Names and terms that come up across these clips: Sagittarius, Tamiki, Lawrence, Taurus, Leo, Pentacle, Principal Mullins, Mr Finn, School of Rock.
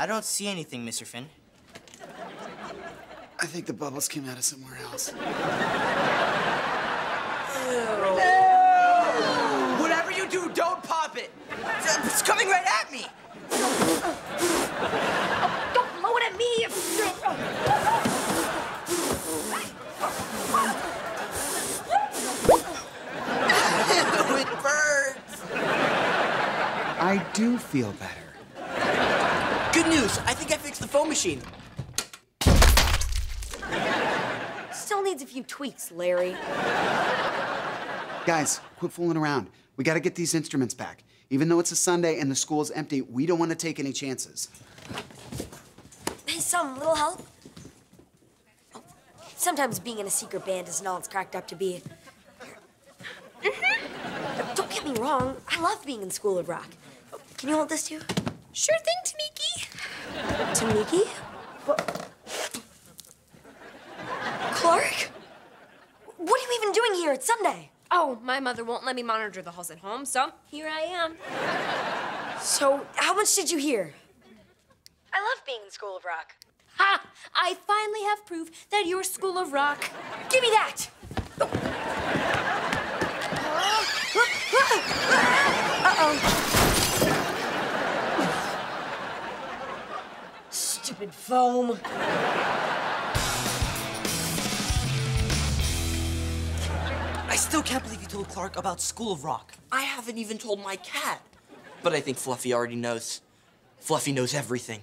I don't see anything, Mr. Finn. I think the bubbles came out of somewhere else. Ew. Whatever you do, don't pop it. It's coming right at me. Oh, don't blow it at me. I do feel better. Good news. I think I fixed the phone machine. Still needs a few tweaks, Larry. Guys, quit fooling around. We gotta get these instruments back. Even though it's a Sunday and the school's empty, we don't want to take any chances. Hey, some little help? Oh, sometimes being in a secret band isn't all it's cracked up to be. Don't get me wrong. I love being in School of Rock. Can you hold this, too? Sure thing, Tamiki. Tamiki? What? Clark? What are you even doing here? It's Sunday. Oh, my mother won't let me monitor the halls at home, so here I am. So, how much did you hear? I love being in School of Rock. Ha! I finally have proof that you're School of Rock. Give me that! Uh-oh. Stupid foam. I still can't believe you told Clark about School of Rock. I haven't even told my cat. But I think Fluffy already knows. Fluffy knows everything.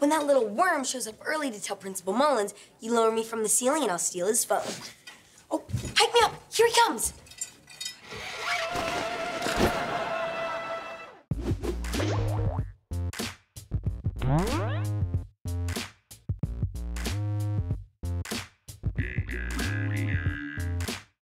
When that little worm shows up early to tell Principal Mullins, you lower me from the ceiling and I'll steal his phone. Oh, hike me up. Here he comes.